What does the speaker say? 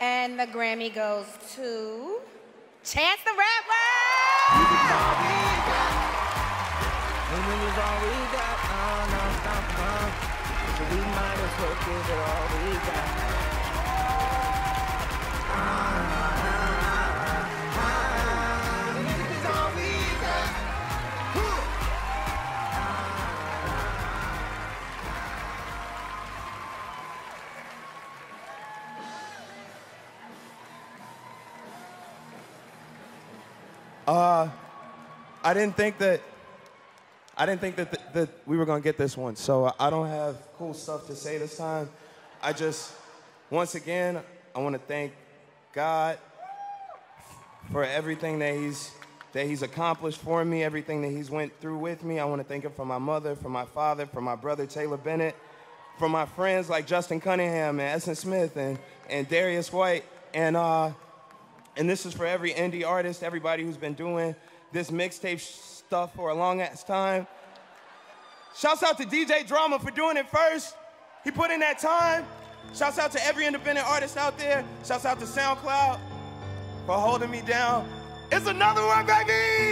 And the Grammy goes to Chance the Rapper! I didn't think that we were gonna get this one, so I don't have cool stuff to say this time. I just, once again, I want to thank God for everything that He's accomplished for me, everything that He's went through with me. I want to thank Him for my mother, for my father, for my brother Taylor Bennett, for my friends like Justin Cunningham and Essence Smith and Darius White and this is for every indie artist, everybody who's been doing this mixtape stuff for a long ass time. Shouts out to DJ Drama for doing it first. He put in that time. Shouts out to every independent artist out there. Shouts out to SoundCloud for holding me down. It's another one, baby!